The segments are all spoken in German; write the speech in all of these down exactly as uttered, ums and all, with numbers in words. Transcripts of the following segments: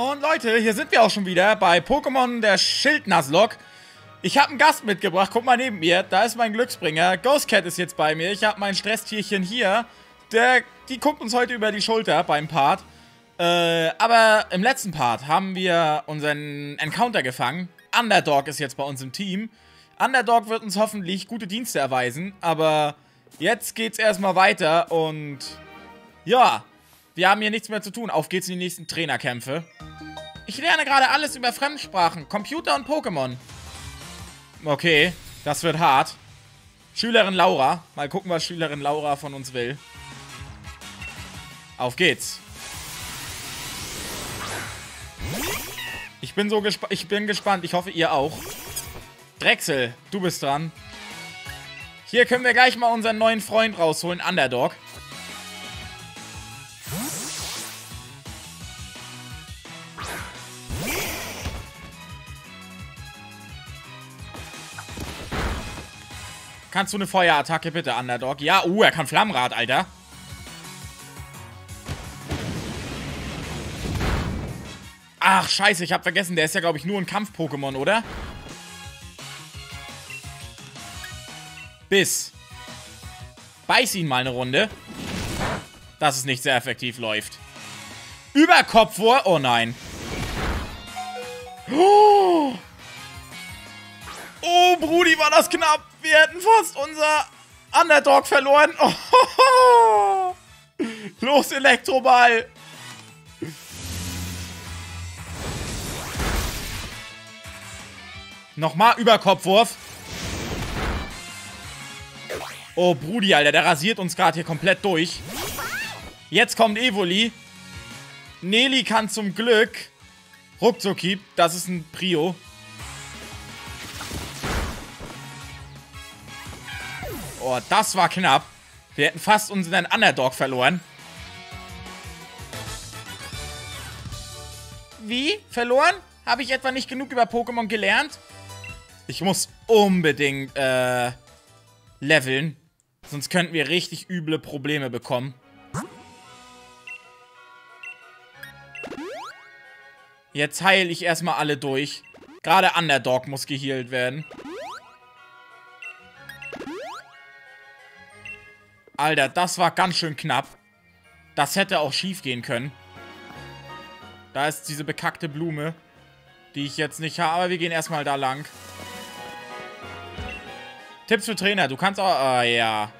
Und Leute, hier sind wir auch schon wieder bei Pokémon der Schild-Nuzlocke. Ich habe einen Gast mitgebracht, guck mal neben mir, da ist mein Glücksbringer. Ghostcat ist jetzt bei mir, ich habe mein Stresstierchen hier. Der, die guckt uns heute über die Schulter beim Part. Äh, aber im letzten Part haben wir unseren Encounter gefangen. Underdog ist jetzt bei uns im Team. Underdog wird uns hoffentlich gute Dienste erweisen, aber jetzt geht's erstmal weiter und ja, wir haben hier nichts mehr zu tun. Auf geht's in die nächsten Trainerkämpfe. Ich lerne gerade alles über Fremdsprachen, Computer und Pokémon. Okay, das wird hart. Schülerin Laura. Mal gucken, was Schülerin Laura von uns will. Auf geht's. Ich bin so gespannt. Ich bin gespannt. Ich hoffe, ihr auch. Drechsel, du bist dran. Hier können wir gleich mal unseren neuen Freund rausholen, Underdog. Kannst du eine Feuerattacke bitte, Underdog? Ja, oh, uh, er kann Flammrad, Alter. Ach, scheiße, ich hab vergessen, der ist ja, glaube ich, nur ein Kampf-Pokémon, oder? Biss. Beiß ihn mal eine Runde. Dass es nicht sehr effektiv läuft. Überkopf vor. Oh nein. Oh, oh Brudi, war das knapp. Wir hätten fast unser Underdog verloren. Oh. Los, Elektroball. Nochmal Überkopfwurf. Oh, Brudi, Alter, der rasiert uns gerade hier komplett durch. Jetzt kommt Evoli. Nelly kann zum Glück Ruckzuckieb. Das ist ein Prio. Oh, das war knapp. Wir hätten fast unseren Underdog verloren. Wie? Verloren? Habe ich etwa nicht genug über Pokémon gelernt? Ich muss unbedingt, äh, leveln. Sonst könnten wir richtig üble Probleme bekommen. Jetzt heile ich erstmal alle durch. Gerade Underdog muss geheilt werden. Alter, das war ganz schön knapp. Das hätte auch schief gehen können. Da ist diese bekackte Blume, die ich jetzt nicht habe. Aber wir gehen erstmal da lang. Tipps für Trainer, du kannst auch... Ah, ja.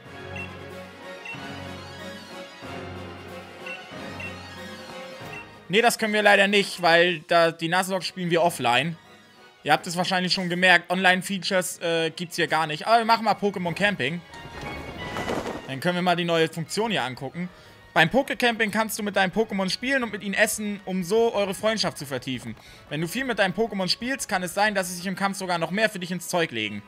Nee, das können wir leider nicht, weil da die Nuzlocke spielen wir offline. Ihr habt es wahrscheinlich schon gemerkt, Online-Features äh, gibt es hier gar nicht. Aber wir machen mal Pokémon Camping. Dann können wir mal die neue Funktion hier angucken. Beim Poké-Camping kannst du mit deinem Pokémon spielen und mit ihnen essen, um so eure Freundschaft zu vertiefen. Wenn du viel mit deinem Pokémon spielst, kann es sein, dass sie sich im Kampf sogar noch mehr für dich ins Zeug legen.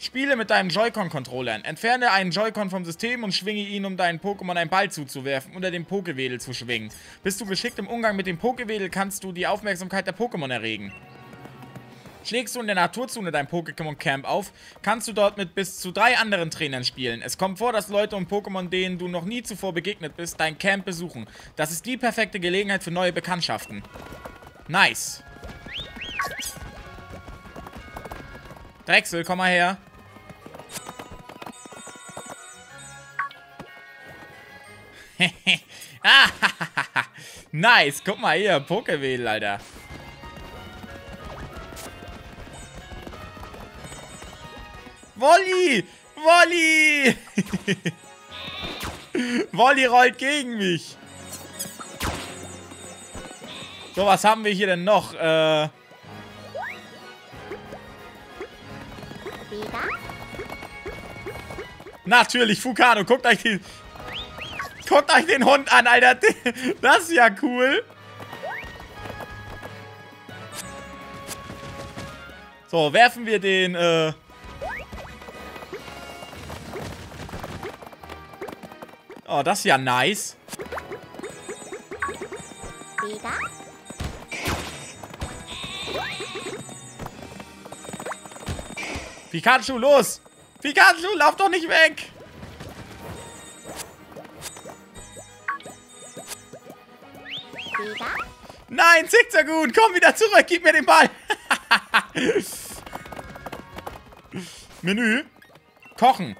Spiele mit deinem Joy-Con-Controller. Entferne einen Joy-Con vom System und schwinge ihn, um deinen Pokémon einen Ball zuzuwerfen oder den Pokewedel zu schwingen. Bist du geschickt im Umgang mit dem Pokewedel, kannst du die Aufmerksamkeit der Pokémon erregen. Schlägst du in der Naturzone dein Pokémon-Camp auf, kannst du dort mit bis zu drei anderen Trainern spielen. Es kommt vor, dass Leute und Pokémon, denen du noch nie zuvor begegnet bist, dein Camp besuchen. Das ist die perfekte Gelegenheit für neue Bekanntschaften. Nice. Drechsel, komm mal her. Nice, guck mal hier, Pokewedel, Alter. Wolli! Wolli! Wolli rollt gegen mich. So, was haben wir hier denn noch? Äh... Natürlich, Fukano. Guckt euch die... Guckt euch den Hund an, Alter. Das ist ja cool. So, werfen wir den, äh... Oh, das ist ja nice. Pikachu, los! Pikachu, lauf doch nicht weg! Nein, Zickzackgut, komm wieder zurück, gib mir den Ball. Menü. Kochen.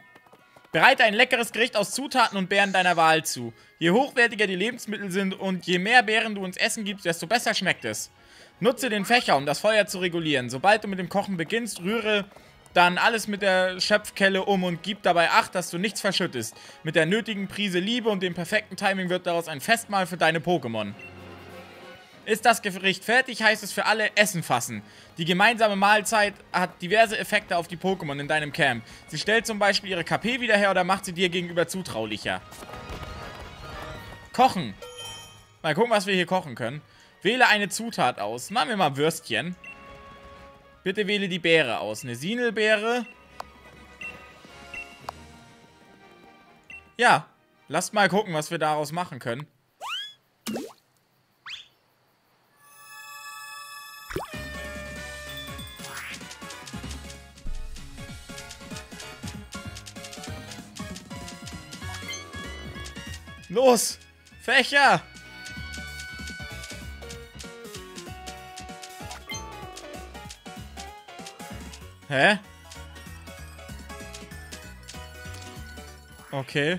Bereite ein leckeres Gericht aus Zutaten und Beeren deiner Wahl zu. Je hochwertiger die Lebensmittel sind und je mehr Beeren du uns Essen gibst, desto besser schmeckt es. Nutze den Fächer, um das Feuer zu regulieren. Sobald du mit dem Kochen beginnst, rühre dann alles mit der Schöpfkelle um und gib dabei Acht, dass du nichts verschüttest. Mit der nötigen Prise Liebe und dem perfekten Timing wird daraus ein Festmahl für deine Pokémon. Ist das Gericht fertig, heißt es für alle Essen fassen. Die gemeinsame Mahlzeit hat diverse Effekte auf die Pokémon in deinem Camp. Sie stellt zum Beispiel ihre K P wieder her oder macht sie dir gegenüber zutraulicher. Kochen. Mal gucken, was wir hier kochen können. Wähle eine Zutat aus. Machen wir mal Würstchen. Bitte wähle die Beere aus. Eine Sinelbeere. Ja, lasst mal gucken, was wir daraus machen können. Los! Fächer! Hä? Okay.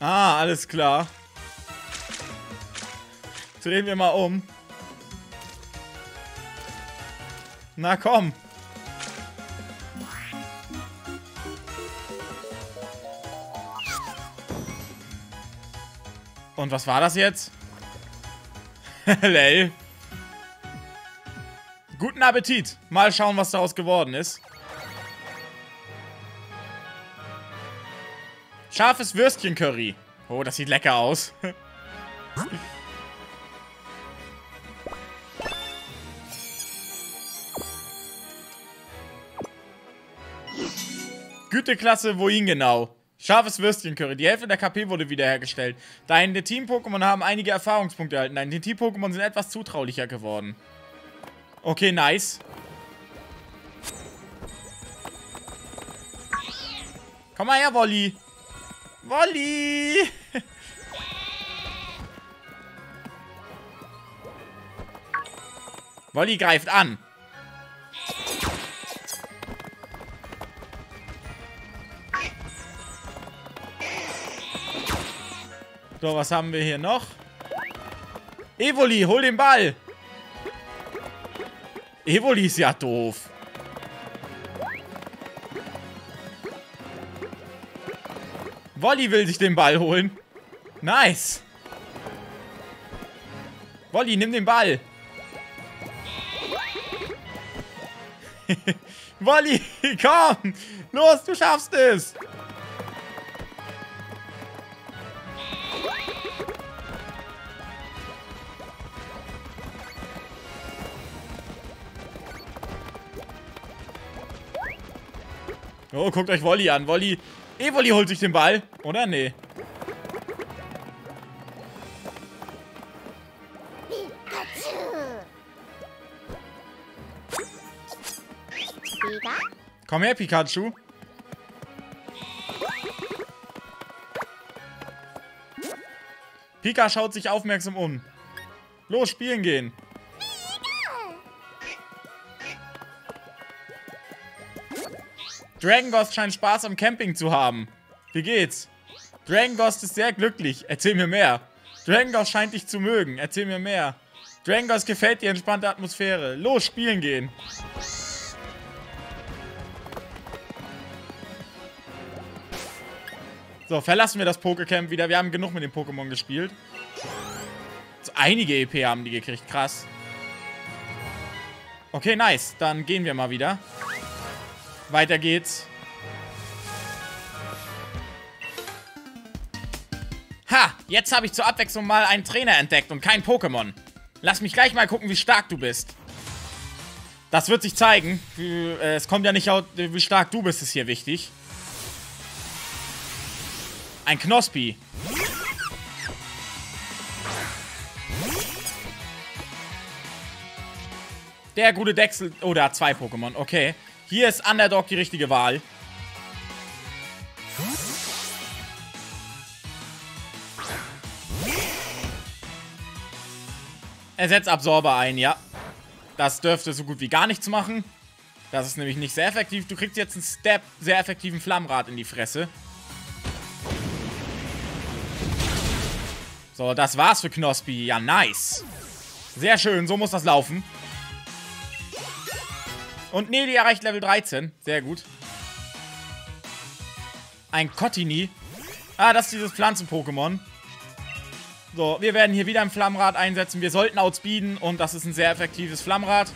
Ah, alles klar. Drehen wir mal um. Na komm. Und was war das jetzt? Lel. Guten Appetit. Mal schauen, was daraus geworden ist. Scharfes Würstchen-Curry. Oh, das sieht lecker aus. Güteklasse, wohin genau? Scharfes Würstchen-Curry. Die Hälfte der K P wurde wiederhergestellt. Deine Team-Pokémon haben einige Erfahrungspunkte erhalten. Deine Team-Pokémon sind etwas zutraulicher geworden. Okay, nice. Komm mal her, Wolli. Wolli! Wolli greift an. So, was haben wir hier noch? Evoli, hol den Ball! Evoli ist ja doof. Wolli will sich den Ball holen. Nice! Wolli, nimm den Ball! Wolli, komm! Los, du schaffst es! Oh, guckt euch Wolli an. Wolli. Evoli holt sich den Ball. Oder? Nee. Komm her, Pikachu. Pika schaut sich aufmerksam um. Los, spielen gehen. Dragon Ghost scheint Spaß am Camping zu haben. Wie geht's? Dragon Ghost ist sehr glücklich. Erzähl mir mehr. Dragon Ghost scheint dich zu mögen. Erzähl mir mehr. Dragon Ghost gefällt dir entspannte Atmosphäre. Los, spielen gehen. So, verlassen wir das Pokécamp wieder. Wir haben genug mit den Pokémon gespielt. So, einige E P haben die gekriegt. Krass. Okay, nice. Dann gehen wir mal wieder. Weiter geht's. Ha, jetzt habe ich zur Abwechslung mal einen Trainer entdeckt und kein Pokémon. Lass mich gleich mal gucken, wie stark du bist. Das wird sich zeigen. Es kommt ja nicht aus, wie stark du bist, ist hier wichtig. Ein Knospi. Der gute Drechsel. Oh, da hat zwei Pokémon. Okay. Hier ist Underdog die richtige Wahl. Er setzt Absorber ein, ja. Das dürfte so gut wie gar nichts machen. Das ist nämlich nicht sehr effektiv. Du kriegst jetzt einen Step, sehr effektiven Flammenrad in die Fresse. So, das war's für Knospi. Ja, nice. Sehr schön, so muss das laufen. Und Nelly erreicht Level dreizehn. Sehr gut. Ein Cottini. Ah, das ist dieses Pflanzen-Pokémon. So, wir werden hier wieder ein Flammenrad einsetzen. Wir sollten outspeeden und das ist ein sehr effektives Flammenrad.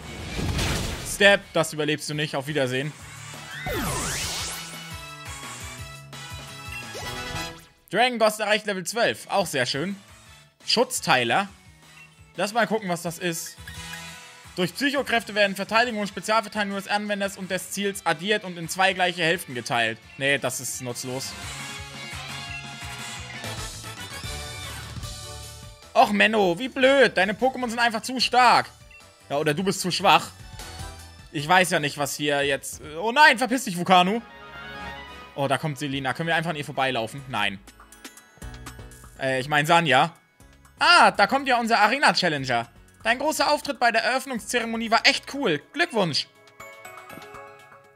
Step, das überlebst du nicht. Auf Wiedersehen. Dragon Ghost erreicht Level zwölf. Auch sehr schön. Schutzteiler. Lass mal gucken, was das ist. Durch Psychokräfte werden Verteidigung und Spezialverteidigung des Anwenders und des Ziels addiert und in zwei gleiche Hälften geteilt. Nee, das ist nutzlos. Och, Menno, wie blöd. Deine Pokémon sind einfach zu stark. Ja, oder du bist zu schwach. Ich weiß ja nicht, was hier jetzt... Oh nein, verpiss dich, Fukano. Oh, da kommt Selina. Können wir einfach an ihr vorbeilaufen? Nein. Äh, ich meine Sanja. Ah, da kommt ja unser Arena-Challenger. Dein großer Auftritt bei der Eröffnungszeremonie war echt cool. Glückwunsch.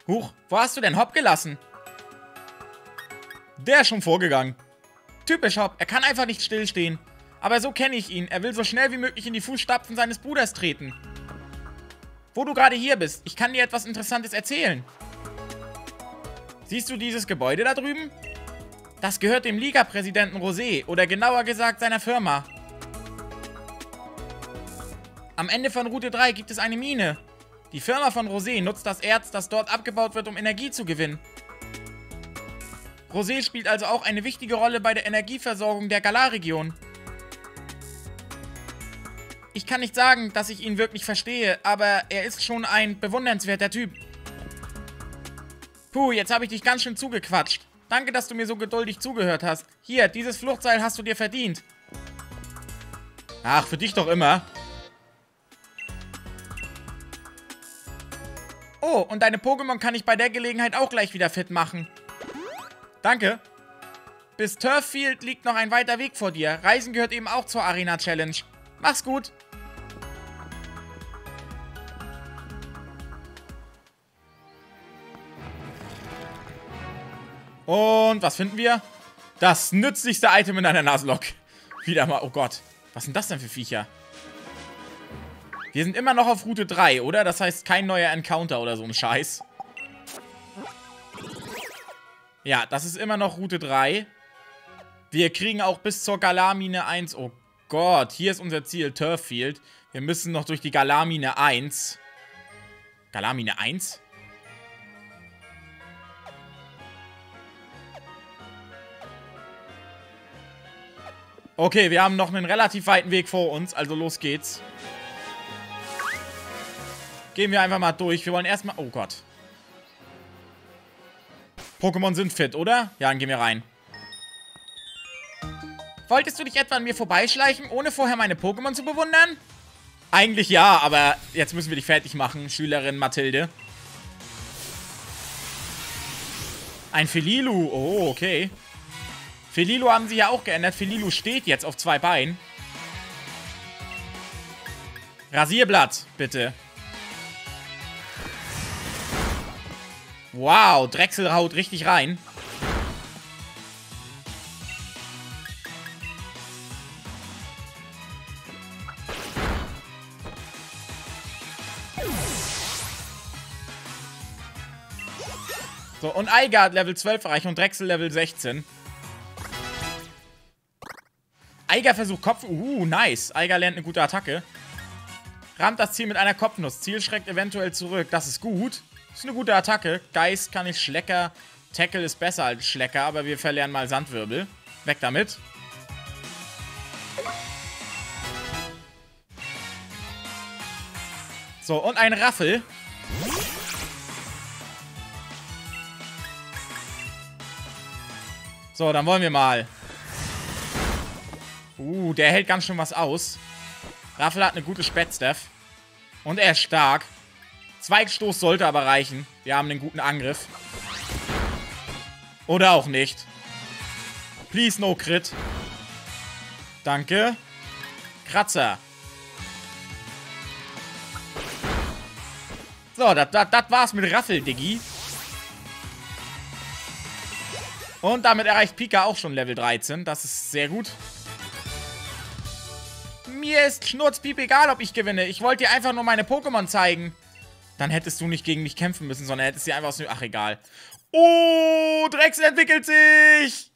Huch, wo hast du denn Hopp gelassen? Der ist schon vorgegangen. Typisch Hopp, er kann einfach nicht stillstehen. Aber so kenne ich ihn. Er will so schnell wie möglich in die Fußstapfen seines Bruders treten. Wo du gerade hier bist, ich kann dir etwas Interessantes erzählen. Siehst du dieses Gebäude da drüben? Das gehört dem Liga-Präsidenten Rosé, oder genauer gesagt seiner Firma. Am Ende von Route drei gibt es eine Mine. Die Firma von Rosé nutzt das Erz, das dort abgebaut wird, um Energie zu gewinnen. Rosé spielt also auch eine wichtige Rolle bei der Energieversorgung der Galarregion. Ich kann nicht sagen, dass ich ihn wirklich verstehe, aber er ist schon ein bewundernswerter Typ. Puh, jetzt habe ich dich ganz schön zugequatscht. Danke, dass du mir so geduldig zugehört hast. Hier, dieses Fluchtseil hast du dir verdient. Ach, für dich doch immer. Oh, und deine Pokémon kann ich bei der Gelegenheit auch gleich wieder fit machen. Danke. Bis Turffield liegt noch ein weiter Weg vor dir. Reisen gehört eben auch zur Arena Challenge. Mach's gut. Und was finden wir? Das nützlichste Item in einer Nuzlocke. Wieder mal. Oh Gott. Was sind das denn für Viecher? Wir sind immer noch auf Route drei, oder? Das heißt, kein neuer Encounter oder so ein Scheiß. Ja, das ist immer noch Route drei. Wir kriegen auch bis zur Galarmine eins. Oh Gott, hier ist unser Ziel, Turffield. Wir müssen noch durch die Galarmine eins. Galarmine eins? Okay, wir haben noch einen relativ weiten Weg vor uns, also los geht's. Gehen wir einfach mal durch. Wir wollen erstmal... Oh Gott. Pokémon sind fit, oder? Ja, dann gehen wir rein. Wolltest du dich etwa an mir vorbeischleichen, ohne vorher meine Pokémon zu bewundern? Eigentlich ja, aber jetzt müssen wir dich fertig machen, Schülerin Mathilde. Ein Fililu. Oh, okay. Fililu haben sie ja auch geändert. Fililu steht jetzt auf zwei Beinen. Rasierblatt, bitte. Wow, Drechsel haut richtig rein. So, und Eiger hat Level zwölf erreicht und Drechsel Level sechzehn. Eiger versucht Kopf... Uh, nice. Eiger lernt eine gute Attacke. Rammt das Ziel mit einer Kopfnuss. Ziel schreckt eventuell zurück. Das ist gut. Ist eine gute Attacke. Geist kann ich Schlecker. Tackle ist besser als Schlecker, aber wir verlernen mal Sandwirbel. Weg damit. So, und ein Raffel. So, dann wollen wir mal... Uh, der hält ganz schön was aus. Raffel hat eine gute Spätstaff. Und er ist stark. Zweigstoß sollte aber reichen. Wir haben einen guten Angriff. Oder auch nicht. Please no Crit. Danke. Kratzer. So, das war's mit Raffel, Diggy. Und damit erreicht Pika auch schon Level dreizehn. Das ist sehr gut. Mir ist schnurzpiep egal, ob ich gewinne. Ich wollte dir einfach nur meine Pokémon zeigen. Dann hättest du nicht gegen mich kämpfen müssen, sondern hättest dir einfach aus dem... Ach, egal. Oh, Drechsel entwickelt sich!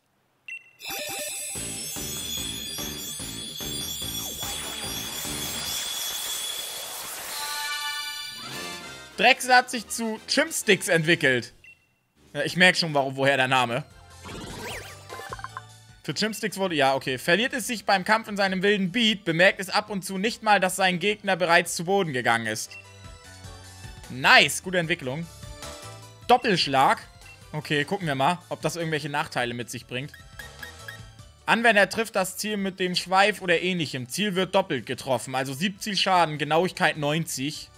Drechsel hat sich zu Chimpsticks entwickelt. Ja, ich merke schon, warum, woher der Name. Für Chimpsticks wurde... Ja, okay. Verliert es sich beim Kampf in seinem wilden Beat, bemerkt es ab und zu nicht mal, dass sein Gegner bereits zu Boden gegangen ist. Nice, gute Entwicklung. Doppelschlag. Okay, gucken wir mal, ob das irgendwelche Nachteile mit sich bringt. Anwender trifft das Ziel mit dem Schweif oder ähnlichem. Ziel wird doppelt getroffen, also siebzig Schaden, Genauigkeit neunzig.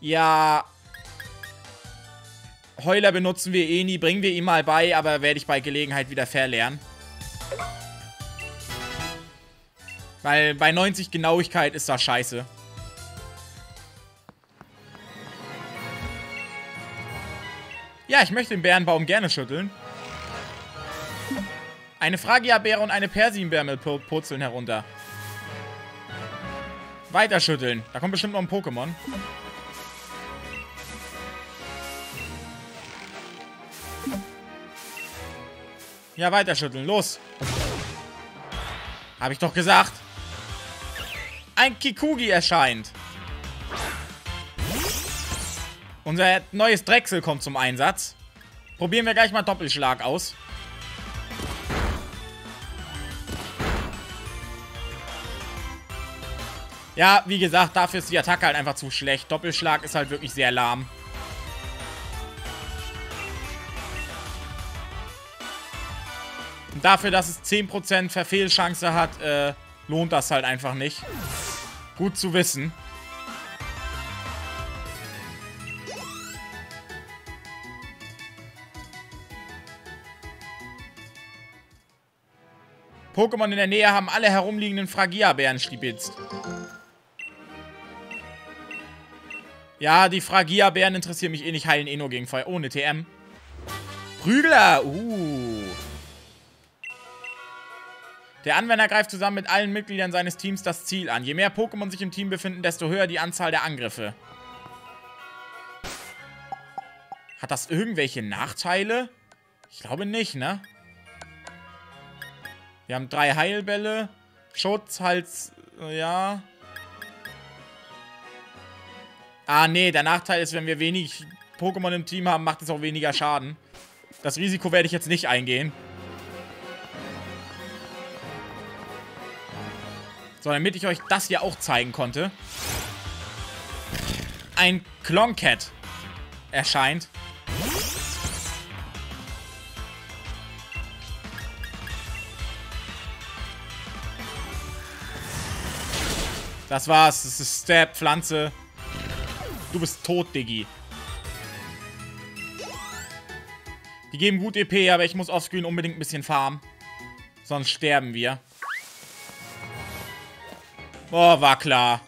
Ja... Heuler benutzen wir eh nie, bringen wir ihm mal bei, aber werde ich bei Gelegenheit wieder verlernen. Weil bei neunzig Genauigkeit ist das scheiße. Ja, ich möchte den Bärenbaum gerne schütteln. Eine Fragia-Bär und eine Persienbär mit Purzeln herunter. Weiter schütteln. Da kommt bestimmt noch ein Pokémon. Ja, weiter schütteln. Los. Habe ich doch gesagt. Ein Kikugi erscheint. Unser neues Drechsel kommt zum Einsatz. Probieren wir gleich mal Doppelschlag aus. Ja, wie gesagt, dafür ist die Attacke halt einfach zu schlecht. Doppelschlag ist halt wirklich sehr lahm. Dafür, dass es zehn Prozent Verfehlchance hat, äh, lohnt das halt einfach nicht. Gut zu wissen. Pokémon in der Nähe haben alle herumliegenden Fragia-Bären stibitzt. Ja, die Fragia-Bären interessieren mich eh nicht. Heilen eh nur gegen Feuer. Ohne T M. Prügler! Uh... Der Anwender greift zusammen mit allen Mitgliedern seines Teams das Ziel an. Je mehr Pokémon sich im Team befinden, desto höher die Anzahl der Angriffe. Hat das irgendwelche Nachteile? Ich glaube nicht, ne? Wir haben drei Heilbälle. Schutz, Hals, ja. Ah, nee, der Nachteil ist, wenn wir wenig Pokémon im Team haben, macht es auch weniger Schaden. Das Risiko werde ich jetzt nicht eingehen. So, damit ich euch das hier auch zeigen konnte. Ein Kloncat erscheint. Das war's. Das ist Stab, Pflanze. Du bist tot, Diggi. Die geben gut E P, aber ich muss offscreen unbedingt ein bisschen farmen. Sonst sterben wir. Oh, war klar.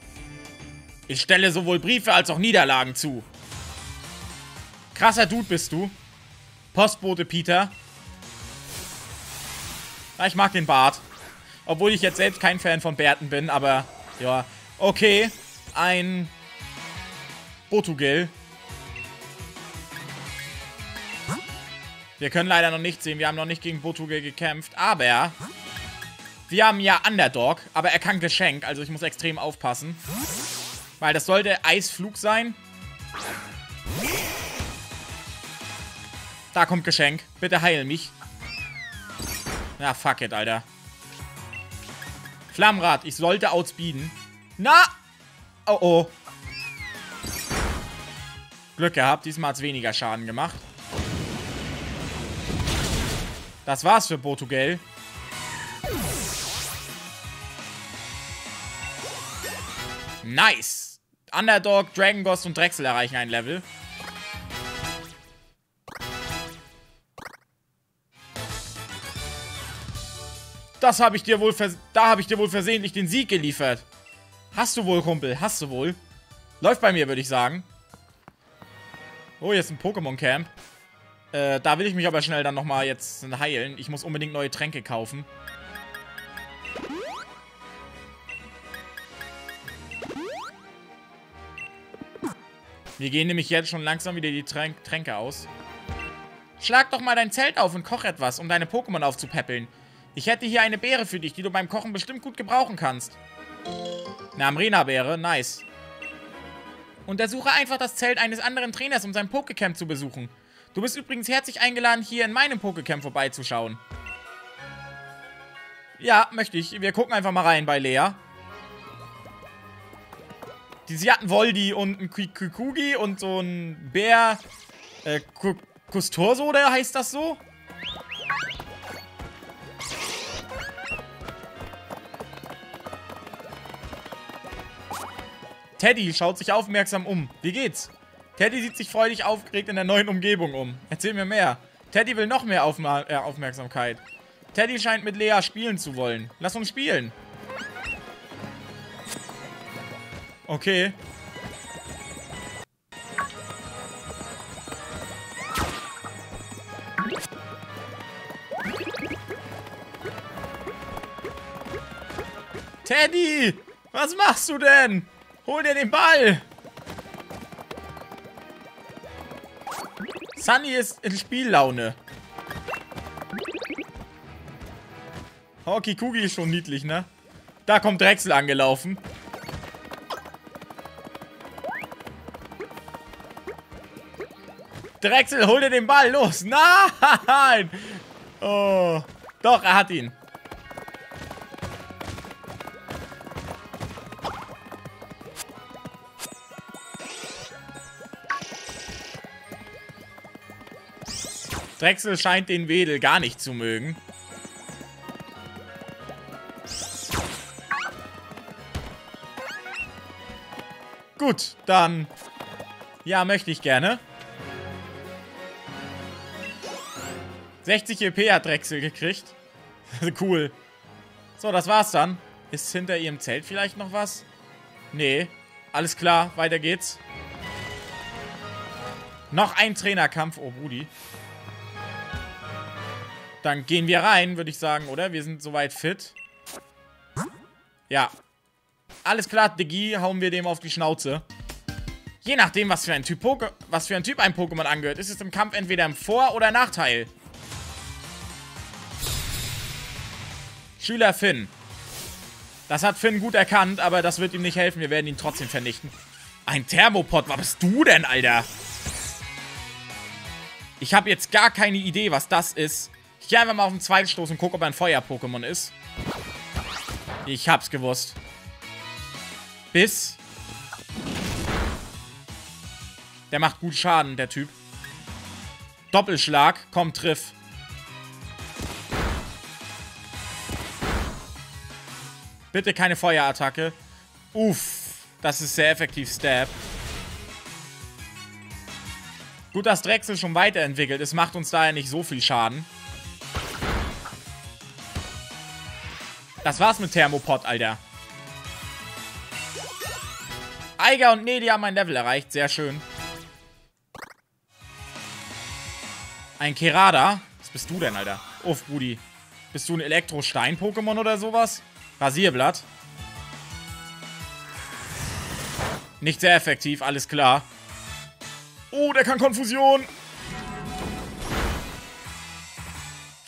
Ich stelle sowohl Briefe als auch Niederlagen zu. Krasser Dude bist du. Postbote Peter. Ja, ich mag den Bart. Obwohl ich jetzt selbst kein Fan von Bärten bin, aber ja. Okay, ein Botogel. Wir können leider noch nicht sehen, wir haben noch nicht gegen Botogel gekämpft, aber... Wir haben ja Underdog, aber er kann Geschenk, also ich muss extrem aufpassen. Weil das sollte Eisflug sein. Da kommt Geschenk. Bitte heil mich. Na, fuck it, Alter. Flammrad, ich sollte outspeeden. Na! Oh, oh. Glück gehabt, diesmal hat es weniger Schaden gemacht. Das war's für Botogel. Nice! Underdog, Dragon Ghost und Drechsel erreichen ein Level. Das habe ich dir wohl vers- Da habe ich dir wohl versehentlich den Sieg geliefert. Hast du wohl, Kumpel, hast du wohl. Läuft bei mir, würde ich sagen. Oh, jetzt ein Pokémon-Camp. Äh, da will ich mich aber schnell dann nochmal jetzt heilen. Ich muss unbedingt neue Tränke kaufen. Wir gehen nämlich jetzt schon langsam wieder die Tränk Tränke aus. Schlag doch mal dein Zelt auf und koch etwas, um deine Pokémon aufzupäppeln. Ich hätte hier eine Beere für dich, die du beim Kochen bestimmt gut gebrauchen kannst. Eine Amrena-Beere, nice. Untersuche einfach das Zelt eines anderen Trainers, um sein Pokécamp zu besuchen. Du bist übrigens herzlich eingeladen, hier in meinem Pokécamp vorbeizuschauen. Ja, möchte ich. Wir gucken einfach mal rein bei Lea. Die, sie hatten Wolli und ein Kikugi und so ein Bär. Äh, Kustorso, oder heißt das so? Teddy schaut sich aufmerksam um. Wie geht's? Teddy sieht sich freudig aufgeregt in der neuen Umgebung um. Erzähl mir mehr. Teddy will noch mehr Aufma- äh, Aufmerksamkeit. Teddy scheint mit Lea spielen zu wollen. Lass uns spielen. Okay. Teddy! Was machst du denn? Hol dir den Ball! Sunny ist in Spiellaune. Oh, Kikugi ist schon niedlich, ne? Da kommt Drechsel angelaufen. Drechsel, hol dir den Ball, los! Nein! Oh. Doch, er hat ihn. Drechsel scheint den Wedel gar nicht zu mögen. Gut, dann... Ja, möchte ich gerne. sechzig E P hat Drechsel gekriegt. Cool. So, das war's dann. Ist hinter ihrem Zelt vielleicht noch was? Nee. Alles klar, weiter geht's. Noch ein Trainerkampf, oh Brudi. Dann gehen wir rein, würde ich sagen, oder? Wir sind soweit fit. Ja. Alles klar, Diggy, hauen wir dem auf die Schnauze. Je nachdem, was für ein Typ, Poke was für ein, typ ein Pokémon angehört, ist es im Kampf entweder im Vor- oder Nachteil. Schüler Finn. Das hat Finn gut erkannt, aber das wird ihm nicht helfen. Wir werden ihn trotzdem vernichten. Ein Thermopod, was bist du denn, Alter? Ich habe jetzt gar keine Idee, was das ist. Ich gehe einfach mal auf den zweiten Stoß und gucke, ob er ein Feuer-Pokémon ist. Ich hab's gewusst. Biss. Der macht gut Schaden, der Typ. Doppelschlag. Komm, triff. Bitte keine Feuerattacke. Uff. Das ist sehr effektiv, Stab. Gut, dass Drechsel schon weiterentwickelt ist. Macht uns daher nicht so viel Schaden. Das war's mit Thermopod, Alter. Eiger und Nelly haben mein Level erreicht. Sehr schön. Ein Kerada. Was bist du denn, Alter? Uff, Brudi. Bist du ein Elektrostein-Pokémon oder sowas? Rasierblatt. Nicht sehr effektiv, alles klar. Oh, der kann Konfusion.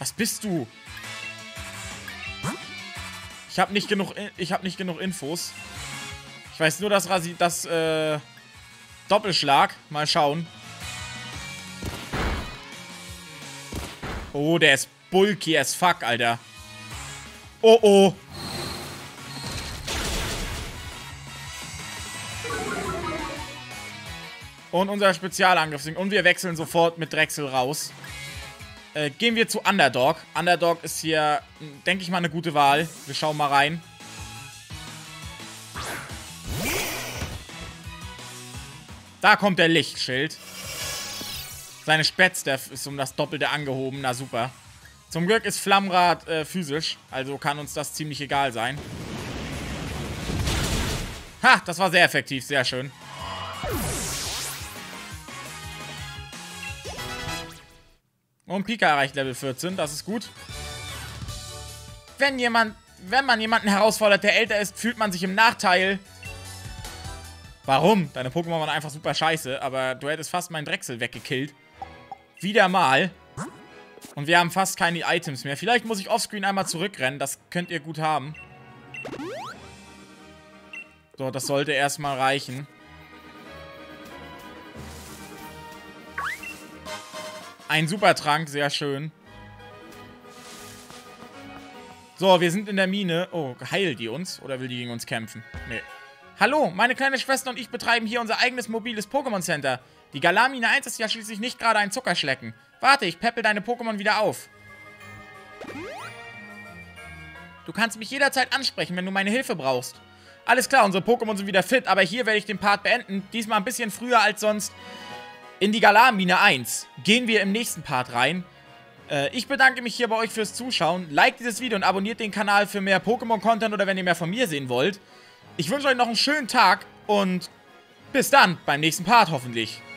Was bist du? Ich habe nicht genug, ich habe nicht genug Infos. Ich weiß nur, dass Rasi, das äh, Doppelschlag. Mal schauen. Oh, der ist bulky as fuck, Alter. Oh, oh. Und unser Spezialangriff. Und wir wechseln sofort mit Drechsel raus. Äh, gehen wir zu Underdog. Underdog ist hier, denke ich mal, eine gute Wahl. Wir schauen mal rein. Da kommt der Lichtschild. Seine Spätstaff ist um das Doppelte angehoben. Na super. Zum Glück ist Flammrad äh, physisch. Also kann uns das ziemlich egal sein. Ha, das war sehr effektiv. Sehr schön. Und Pika erreicht Level vierzehn, das ist gut. Wenn jemand, wenn man jemanden herausfordert, der älter ist, fühlt man sich im Nachteil. Warum? Deine Pokémon waren einfach super scheiße, aber du hättest fast meinen Drechsel weggekillt. Wieder mal. Und wir haben fast keine Items mehr. Vielleicht muss ich offscreen einmal zurückrennen, das könnt ihr gut haben. So, das sollte erstmal reichen. Ein Supertrank, sehr schön. So, wir sind in der Mine. Oh, heilt die uns? Oder will die gegen uns kämpfen? Nee. Hallo, meine kleine Schwester und ich betreiben hier unser eigenes mobiles Pokémon-Center. Die Galarmine eins ist ja schließlich nicht gerade ein Zuckerschlecken. Warte, ich peppel deine Pokémon wieder auf. Du kannst mich jederzeit ansprechen, wenn du meine Hilfe brauchst. Alles klar, unsere Pokémon sind wieder fit, aber hier werde ich den Part beenden. Diesmal ein bisschen früher als sonst. In die Galarmine eins gehen wir im nächsten Part rein. Äh, ich bedanke mich hier bei euch fürs Zuschauen. Liked dieses Video und abonniert den Kanal für mehr Pokémon-Content oder wenn ihr mehr von mir sehen wollt. Ich wünsche euch noch einen schönen Tag und bis dann beim nächsten Part hoffentlich.